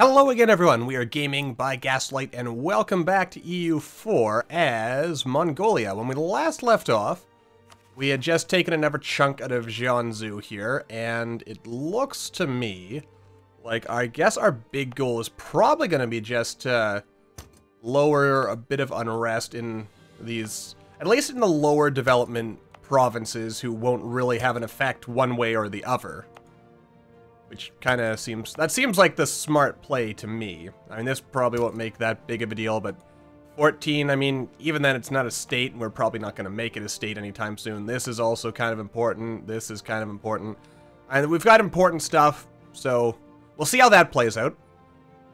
Hello again, everyone. We are Gaming by Gaslight, and welcome back to EU4 as Mongolia. When we last left off, we had just taken another chunk out of Jianzhou here, and it looks to me like I guess our big goal is probably going to be just to lower a bit of unrest in these, at least in the lower development provinces who won't really have an effect one way or the other. Which kind of seems... that seems like the smart play to me. I mean, this probably won't make that big of a deal, but 14, I mean, even then it's not a state, and we're probably not going to make it a state anytime soon. This is also kind of important. This is kind of important. And we've got important stuff, so we'll see how that plays out.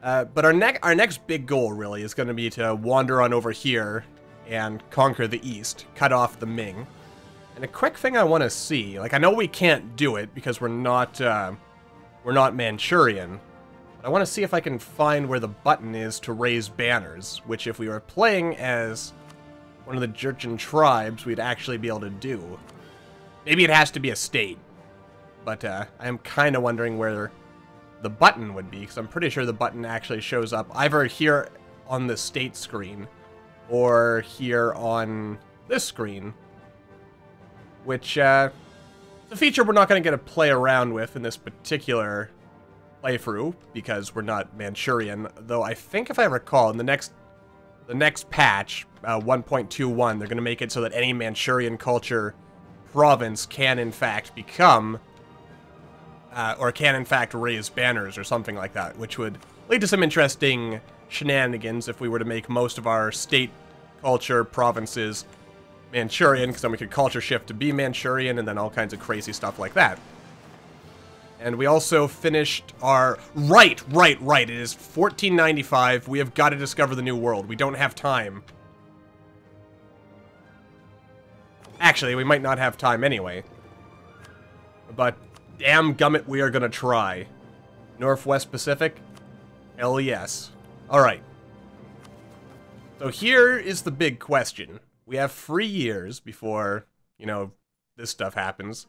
But our next big goal, really, is going to be to wander on over here and conquer the East, cut off the Ming. And a quick thing I want to see... like, I know we can't do it because We're not Manchurian. But I want to see if I can find where the button is to raise banners, which if we were playing as one of the Jurchen tribes, we'd actually be able to do. Maybe it has to be a state. But I am kind of wondering where the button would be, because I'm pretty sure the button actually shows up either here on the state screen or here on this screen, which... it's a feature we're not going to get to play around with in this particular playthrough, because we're not Manchurian, though I think if I recall, in the next patch, 1.21, they're going to make it so that any Manchurian culture province can in fact become, or can in fact raise banners or something like that, which would lead to some interesting shenanigans if we were to make most of our state culture provinces Manchurian, because then we could culture shift to be Manchurian, and then all kinds of crazy stuff like that. And we also finished our... Right! It is 1495. We have got to discover the New World. We don't have time. Actually, we might not have time anyway. But damn gummit, we are going to try. Northwest Pacific? Hell yes. Alright. So here is the big question. We have 3 years before, you know, this stuff happens.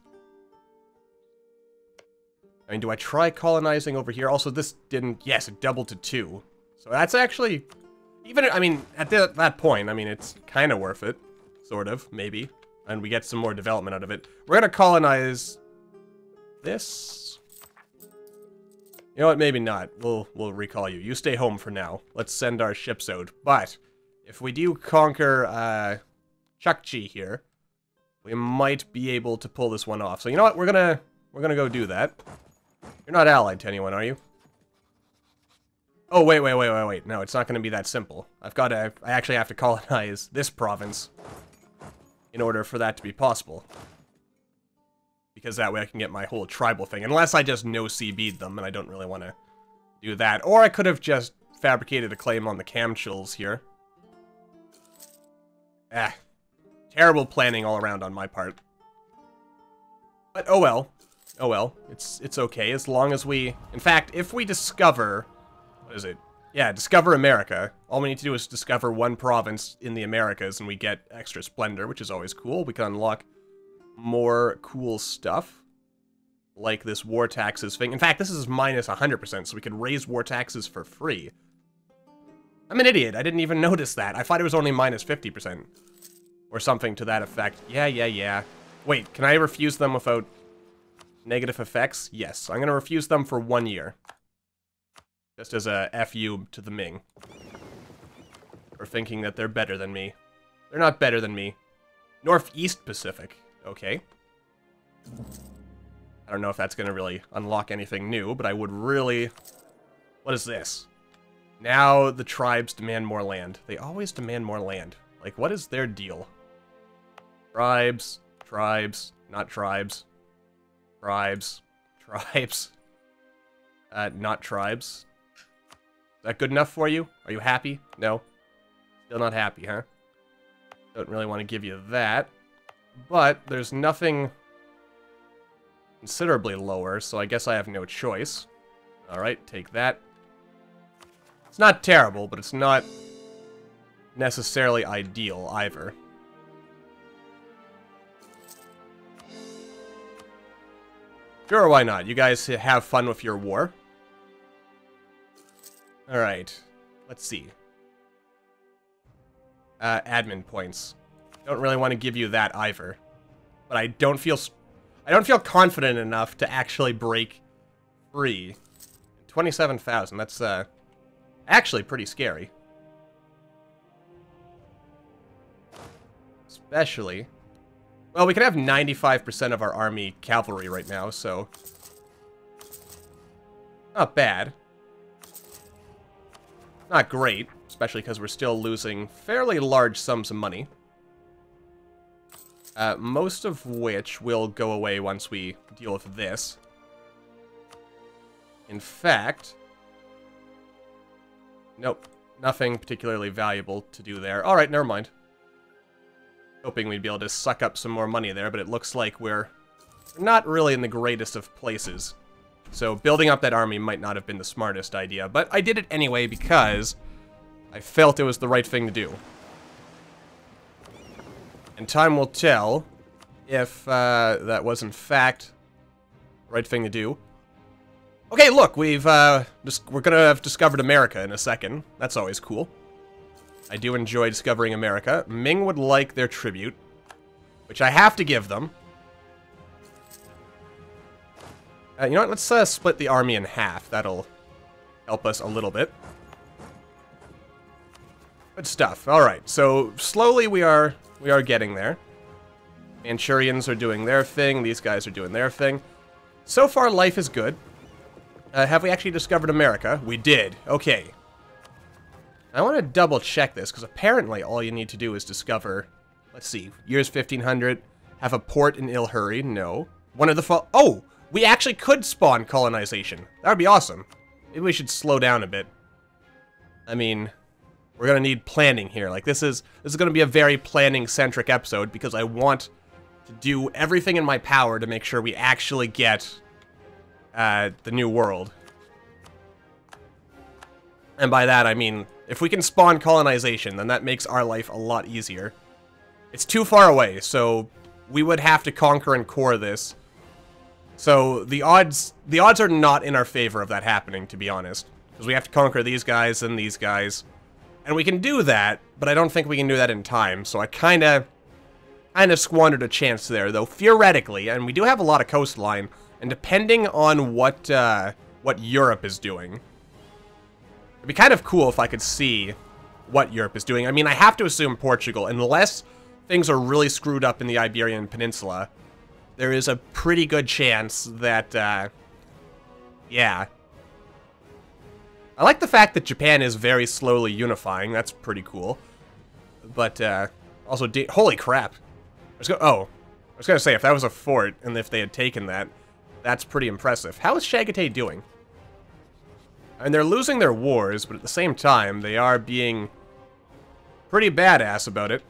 I mean, do I try colonizing over here? Also, this didn't... yes, it doubled to 2. So that's actually... even, I mean, at that point, I mean, it's kind of worth it. Sort of, maybe. And we get some more development out of it. We're going to colonize this. You know what? Maybe not. We'll recall you. You stay home for now. Let's send our ships out. But if we do conquer... Chukchi here, we might be able to pull this one off. So you know what? We're gonna go do that. You're not allied to anyone, are you? Oh wait. No, it's not gonna be that simple. I actually have to colonize this province in order for that to be possible. Because that way I can get my whole tribal thing. Unless I just no CB'd them, and I don't really want to do that. Or I could have just fabricated a claim on the Camchills here. Ah. Terrible planning all around on my part. But oh well. Oh well. It's okay as long as we... in fact, if we discover... what is it? Yeah, discover America. All we need to do is discover one province in the Americas and we get extra splendor, which is always cool. We can unlock more cool stuff. Like this war taxes thing. In fact, this is minus 100%, so we can raise war taxes for free. I'm an idiot. I didn't even notice that. I thought it was only minus 50%. Or something to that effect. Yeah. Wait, can I refuse them without negative effects? Yes, I'm going to refuse them for 1 year. Just as a FU to the Ming. For thinking that they're better than me. They're not better than me. Northeast Pacific. Okay. I don't know if that's going to really unlock anything new, but I would really... what is this? Now the tribes demand more land. They always demand more land. Like, what is their deal? Tribes, not tribes. Tribes. Not tribes. Is that good enough for you? Are you happy? No. Still not happy, huh? Don't really want to give you that. But there's nothing considerably lower, so I guess I have no choice. Alright, take that. It's not terrible, but it's not necessarily ideal either. Sure, why not? You guys have fun with your war. All right, let's see. Admin points. Don't really want to give you that either, but I don't feel confident enough to actually break free. 27,000. That's actually pretty scary, especially. Well, we could have 95% of our army cavalry right now, so not bad. Not great, especially because we're still losing fairly large sums of money. Most of which will go away once we deal with this. In fact, nope, nothing particularly valuable to do there. All right, never mind. Hoping we'd be able to suck up some more money there, but it looks like we're not really in the greatest of places. So building up that army might not have been the smartest idea, but I did it anyway because I felt it was the right thing to do. And time will tell if that was, in fact, the right thing to do. Okay, look, we're gonna have discovered America in a second. That's always cool. I do enjoy discovering America. Ming would like their tribute, which I have to give them. You know what? Let's split the army in half. That'll help us a little bit. Good stuff. All right. So slowly we are getting there. Manchurians are doing their thing. These guys are doing their thing. So far, life is good. Have we actually discovered America? We did. Okay. I want to double check this because apparently all you need to do is discover. Let's see. Years 1500. Have a port in Ilhurry. No. One of the fall. Oh, we actually could spawn colonization. That would be awesome. Maybe we should slow down a bit. I mean, we're gonna need planning here. Like this is gonna be a very planning-centric episode because I want to do everything in my power to make sure we actually get the new world. And by that I mean if we can spawn colonization, then that makes our life a lot easier. It's too far away, so we would have to conquer and core this. So the odds are not in our favor of that happening, to be honest, because we have to conquer these guys and these guys. And we can do that, but I don't think we can do that in time, so I kind of squandered a chance there, though, theoretically, and we do have a lot of coastline, and depending on what Europe is doing, it'd be kind of cool if I could see what Europe is doing. I mean, I have to assume Portugal, unless things are really screwed up in the Iberian Peninsula, there is a pretty good chance that, yeah. I like the fact that Japan is very slowly unifying. That's pretty cool. But, also, holy crap. I was going to say, if that was a fort, and if they had taken that, that's pretty impressive. How is Chagatai doing? I mean, they're losing their wars, but at the same time, they are being pretty badass about it.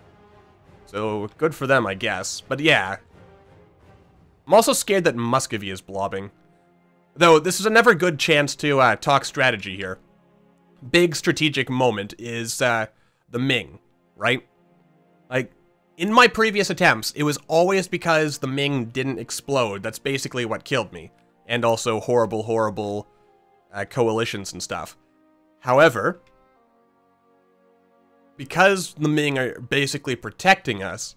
So, good for them, I guess. But, yeah. I'm also scared that Muscovy is blobbing. Though, this is another good chance to talk strategy here. Big strategic moment is the Ming, right? Like, in my previous attempts, it was always because the Ming didn't explode. That's basically what killed me. And also horrible, horrible coalitions and stuff. However, because the Ming are basically protecting us,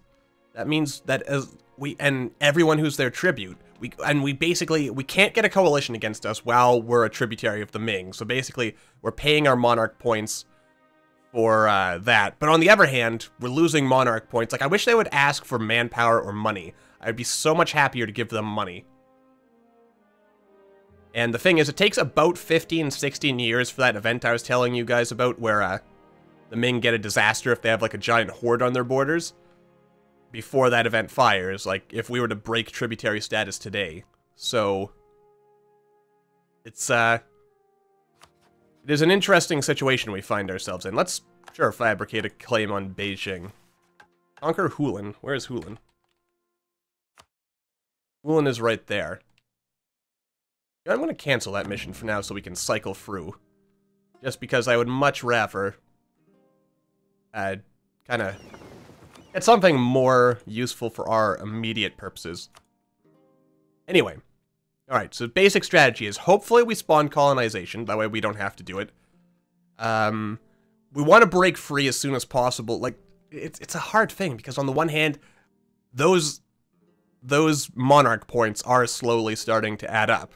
that means that as we and everyone who's their tribute, we can't get a coalition against us while we're a tributary of the Ming. So basically, we're paying our monarch points for that. But on the other hand, we're losing monarch points. Like, I wish they would ask for manpower or money. I'd be so much happier to give them money. And the thing is, it takes about 15, 16 years for that event I was telling you guys about, where the Ming get a disaster if they have, like, a giant horde on their borders. Before that event fires, like, if we were to break tributary status today. So, it's, it is an interesting situation we find ourselves in. Let's, sure, fabricate a claim on Beijing. Conquer Hulun. Where is Hulun? Hulun is right there. I'm going to cancel that mission for now so we can cycle through. Just because I would much rather, kind of it's something more useful for our immediate purposes. Anyway. Alright, so basic strategy is hopefully we spawn colonization. That way we don't have to do it. We want to break free as soon as possible. Like, it's a hard thing, because on the one hand, those monarch points are slowly starting to add up.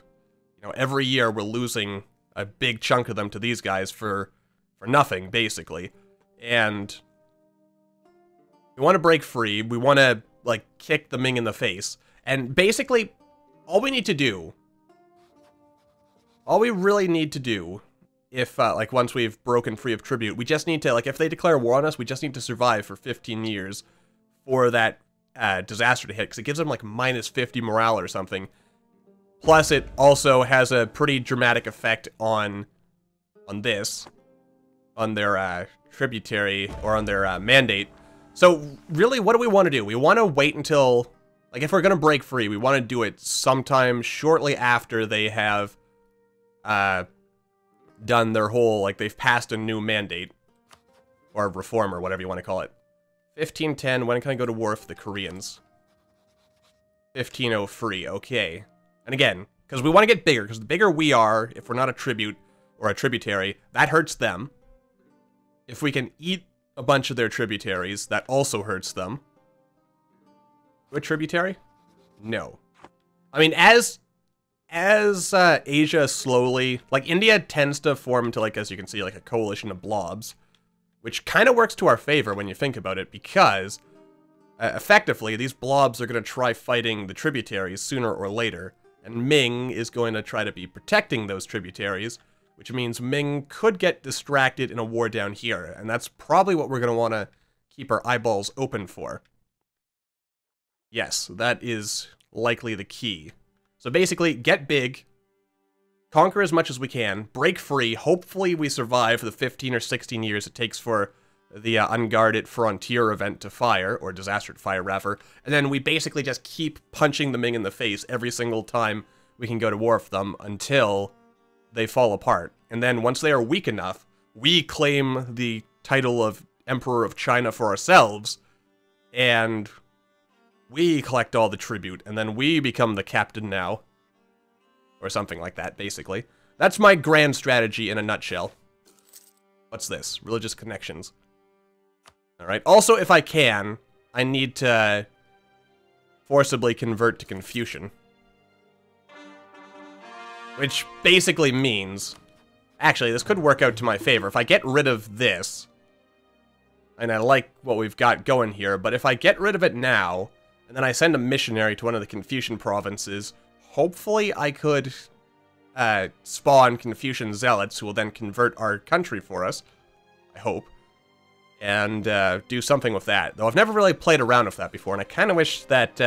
You know, every year we're losing a big chunk of them to these guys for nothing, basically. And we want to break free. We want to, like, kick the Ming in the face. And basically, all we need to do, all we really need to do, if, like, once we've broken free of tribute, we just need to, like, if they declare war on us, we just need to survive for 15 years for that disaster to hit, because it gives them, like, minus 50 morale or something. Plus, it also has a pretty dramatic effect on their, tributary, or on their, mandate. So, really, what do we want to do? We want to wait until, like, if we're going to break free, we want to do it sometime shortly after they have, done their whole, like, they've passed a new mandate, or reform, or whatever you want to call it. 1510, when can I go to war for the Koreans? 1503, okay. And again, because we want to get bigger, because the bigger we are, if we're not a tribute, or a tributary, that hurts them. If we can eat a bunch of their tributaries, that also hurts them. We're a tributary? No. I mean, as Asia slowly, like, India tends to form into, like, as you can see, like, a coalition of blobs, which kind of works to our favor when you think about it, because effectively these blobs are going to try fighting the tributaries sooner or later, and Ming is going to try to be protecting those tributaries, which means Ming could get distracted in a war down here, and that's probably what we're going to want to keep our eyeballs open for. Yes, that is likely the key. So basically, get big, conquer as much as we can, break free, hopefully we survive the 15 or 16 years it takes for the unguarded frontier event to fire, or disaster to fire rather, and then we basically just keep punching the Ming in the face every single time we can go to war with them until they fall apart. And then once they are weak enough, we claim the title of Emperor of China for ourselves, and we collect all the tribute, and then we become the captain now. Or something like that, basically. That's my grand strategy in a nutshell. What's this? Religious connections. Alright. Also, if I can, I need to forcibly convert to Confucian. Which basically means... Actually, this could work out to my favor. If I get rid of this... And I like what we've got going here, but if I get rid of it now... And then I send a missionary to one of the Confucian provinces. Hopefully I could spawn Confucian zealots who will then convert our country for us. I hope. And do something with that. Though I've never really played around with that before. And I kind of wish that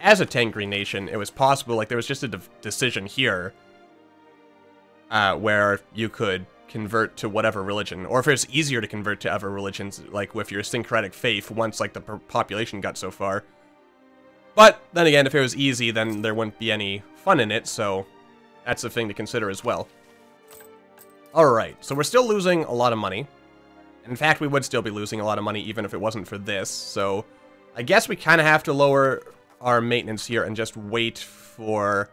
as a Tengri nation, it was possible. Like, there was just a decision here where you could convert to whatever religion. Or if it's easier to convert to other religions, like with your syncretic faith, once like the population got so far. But, then again, if it was easy, then there wouldn't be any fun in it, so that's a thing to consider as well. Alright, so we're still losing a lot of money. In fact, we would still be losing a lot of money even if it wasn't for this, so... I guess we kind of have to lower our maintenance here and just wait for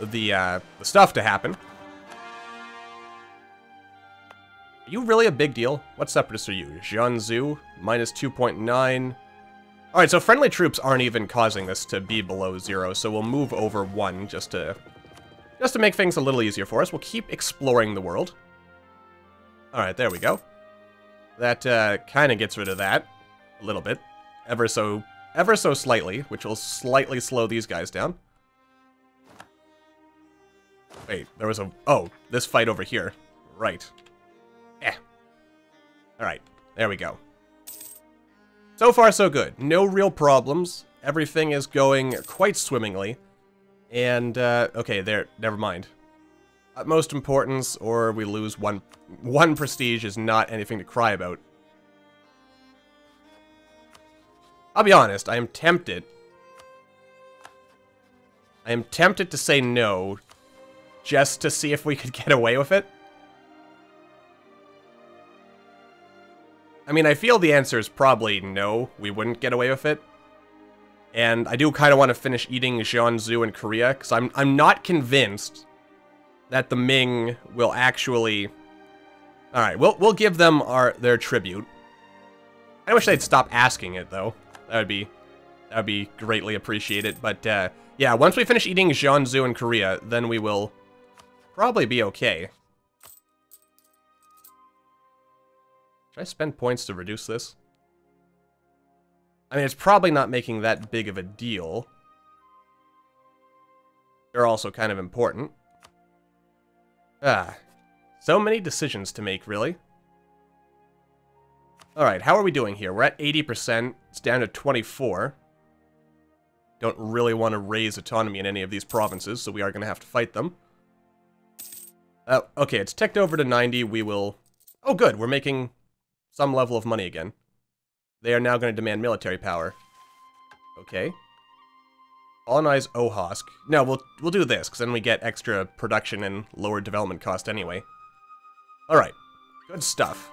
the stuff to happen. Are you really a big deal? What separatists are you? Jianzhou, minus 2.9... Alright, so friendly troops aren't even causing this to be below zero, so we'll move over one just to make things a little easier for us. We'll keep exploring the world. Alright, there we go. That kind of gets rid of that a little bit, ever so slightly, which will slightly slow these guys down. Wait, there was a... Oh, this fight over here. Right. Eh. Alright, there we go. So far, so good. No real problems. Everything is going quite swimmingly. And, okay, there, never mind. Utmost importance, or we lose one. One prestige is not anything to cry about. I'll be honest, I am tempted. I am tempted to say no, just to see if we could get away with it. I mean, I feel the answer is probably no, we wouldn't get away with it. And I do kind of want to finish eating Jeonju in Korea, because I'm not convinced that the Ming will actually All right, we'll give them their tribute. I wish they'd stop asking it though. That would be greatly appreciated. But yeah, once we finish eating Jianzhou in Korea, then we will probably be okay. Should I spend points to reduce this? I mean, it's probably not making that big of a deal. They're also kind of important. Ah, so many decisions to make, really. All right, how are we doing here? We're at 80%. It's down to 24. Don't really want to raise autonomy in any of these provinces, so we are going to have to fight them. Okay, it's ticked over to 90. We will... Oh, good. We're making some level of money again. They are now going to demand military power. Okay. Colonize Ohosk. No, we'll do this, because then we get extra production and lower development cost anyway. All right. Good stuff.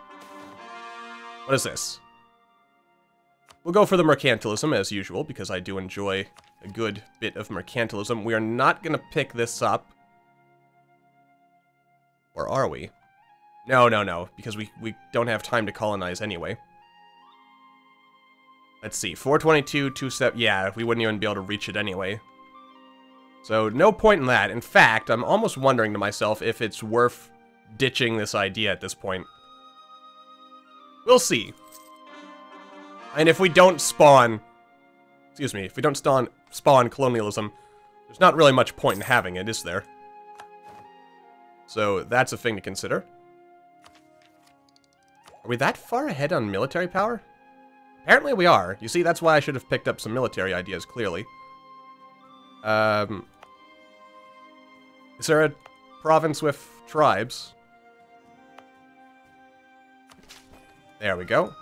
What is this? We'll go for the mercantilism, as usual, because I do enjoy a good bit of mercantilism. We are not going to pick this up. Or are we? No, because we don't have time to colonize anyway. Let's see, 422, 27... Yeah, we wouldn't even be able to reach it anyway. So, no point in that. In fact, I'm almost wondering to myself if it's worth ditching this idea at this point. We'll see. And if we don't spawn... Excuse me, if we don't spawn colonialism, there's not really much point in having it, is there? So, that's a thing to consider. Are we that far ahead on military power? Apparently we are. You see, that's why I should have picked up some military ideas, clearly. Is there a province with tribes? There we go.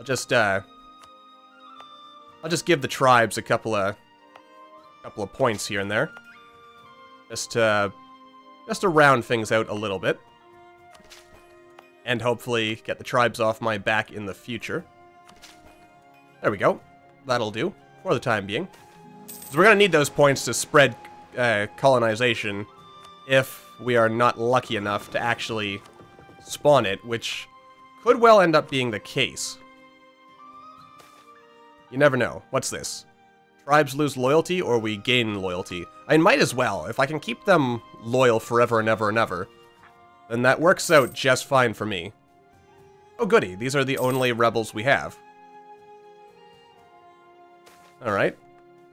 I'll just give the tribes a couple of points here and there. Just to round things out a little bit. And hopefully get the tribes off my back in the future. There we go. That'll do. For the time being. So we're going to need those points to spread colonization if we are not lucky enough to actually spawn it, which could well end up being the case. You never know. What's this? Tribes lose loyalty or we gain loyalty? I mean, might as well. If I can keep them loyal forever and ever and ever, then that works out just fine for me. Oh, goody. These are the only rebels we have. Alright.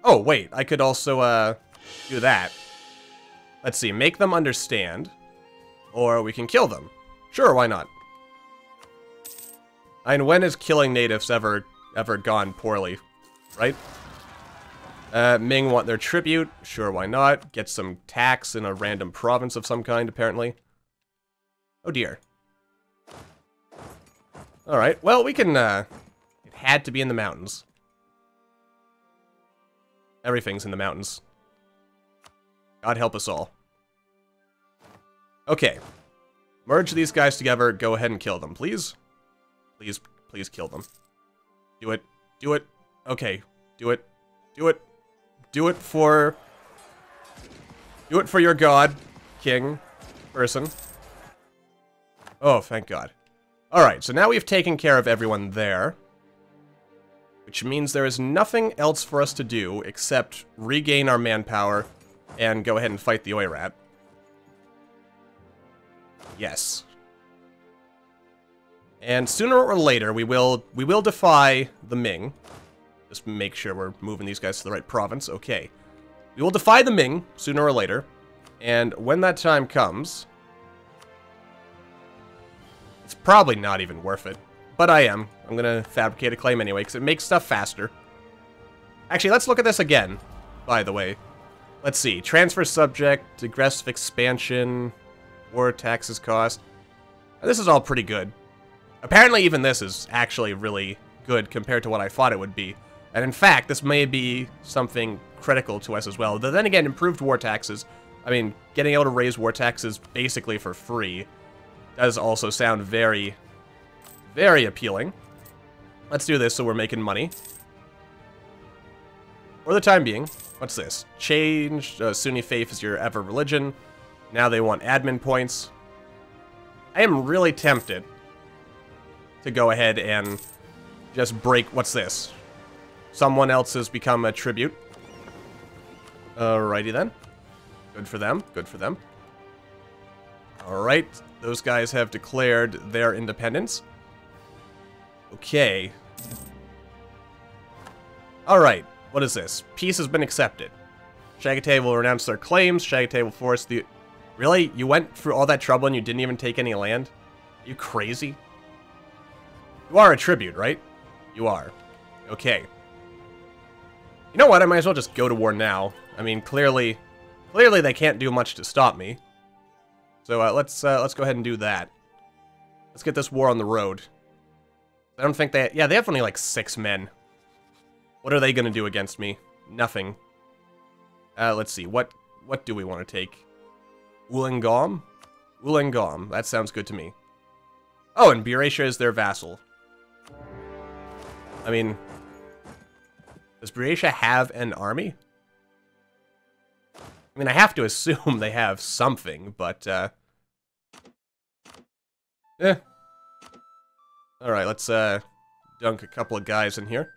Oh, wait. I could also, do that. Let's see. Make them understand. Or we can kill them. Sure, why not? I mean, when has killing natives ever gone poorly? Right? Ming want their tribute. Sure, why not? Get some tax in a random province of some kind, apparently. Oh, dear. Alright. Well, we can, It had to be in the mountains. Everything's in the mountains. God help us all. Okay. Merge these guys together. Go ahead and kill them, please. Please, please kill them. Do it. Do it. Okay. Do it. Do it. Do it for... Do it for your god, king, person. Oh, thank God. Alright, so now we've taken care of everyone there. Which means there is nothing else for us to do except regain our manpower and go ahead and fight the Oirat. Yes. And sooner or later we will defy the Ming. Just make sure we're moving these guys to the right province. Okay. We will defy the Ming sooner or later. And when that time comes, it's probably not even worth it. But I am. I'm going to fabricate a claim anyway, because it makes stuff faster. Actually, let's look at this again, by the way. Let's see. Transfer subject, aggressive expansion, war taxes cost. Now, this is all pretty good. Apparently, even this is actually really good compared to what I thought it would be. And in fact, this may be something critical to us as well. But then again, improved war taxes. I mean, getting able to raise war taxes basically for free does also sound very... very appealing. Let's do this so we're making money. For the time being, what's this? Change Sunni faith is your ever religion. Now they want admin points. I am really tempted to go ahead and just break... What's this? Someone else has become a tribute. Alrighty then. Good for them. Good for them. Alright. Those guys have declared their independence. Okay. Alright. What is this? Peace has been accepted. Chagatai will renounce their claims. Chagatai will force the... Really? You went through all that trouble and you didn't even take any land? Are you crazy? You are a tribute, right? You are. Okay. You know what? I might as well just go to war now. I mean, clearly they can't do much to stop me. So let's go ahead and do that. Let's get this war on the road. I don't think they... Yeah, they have only like 6 men. What are they going to do against me? Nothing. Let's see. What do we want to take? Ulingom? Ulingom. That sounds good to me. Oh, and Beresha is their vassal. I mean... Does Beresha have an army? I mean, I have to assume they have something, but... Eh. Alright, let's dunk a couple of guys in here.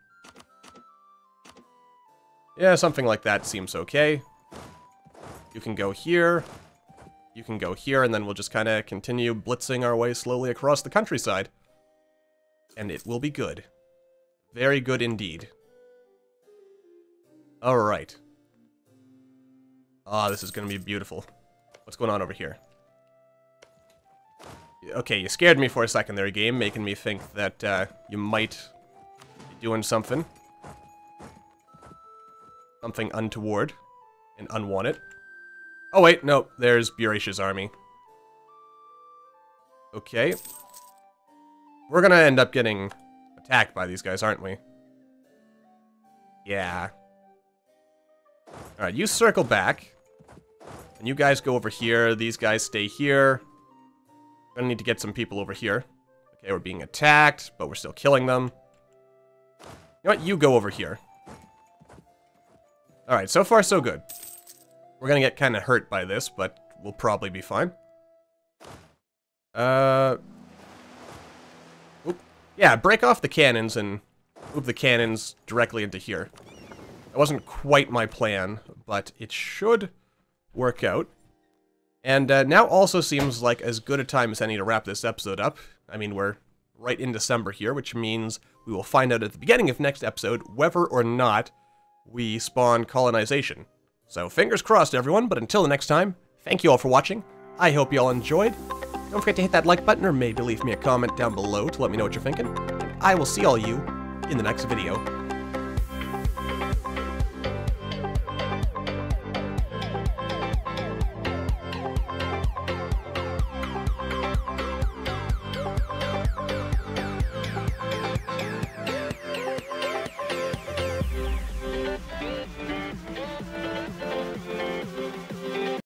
Yeah, something like that seems okay. You can go here. You can go here, and then we'll just kind of continue blitzing our way slowly across the countryside. And it will be good. Very good indeed. Alright. Ah, this is going to be beautiful. What's going on over here? Okay, you scared me for a second there, game, making me think that you might be doing something. Something untoward and unwanted. Oh wait, no, there's Beresha's army. Okay. We're gonna end up getting attacked by these guys, aren't we? Yeah. Alright, you circle back. And you guys go over here, these guys stay here. We're gonna need to get some people over here. Okay, we're being attacked, but we're still killing them. You know what, you go over here. Alright, so far so good. We're gonna get kind of hurt by this, but we'll probably be fine. Oop. Yeah, break off the cannons and move the cannons directly into here. That wasn't quite my plan, but it should work out. And now also seems like as good a time as any to wrap this episode up. I mean, we're right in December here, which means we will find out at the beginning of next episode whether or not we spawn colonization. So fingers crossed everyone, but until the next time, thank you all for watching, I hope you all enjoyed, don't forget to hit that like button or maybe leave me a comment down below to let me know what you're thinking, and I will see all you in the next video.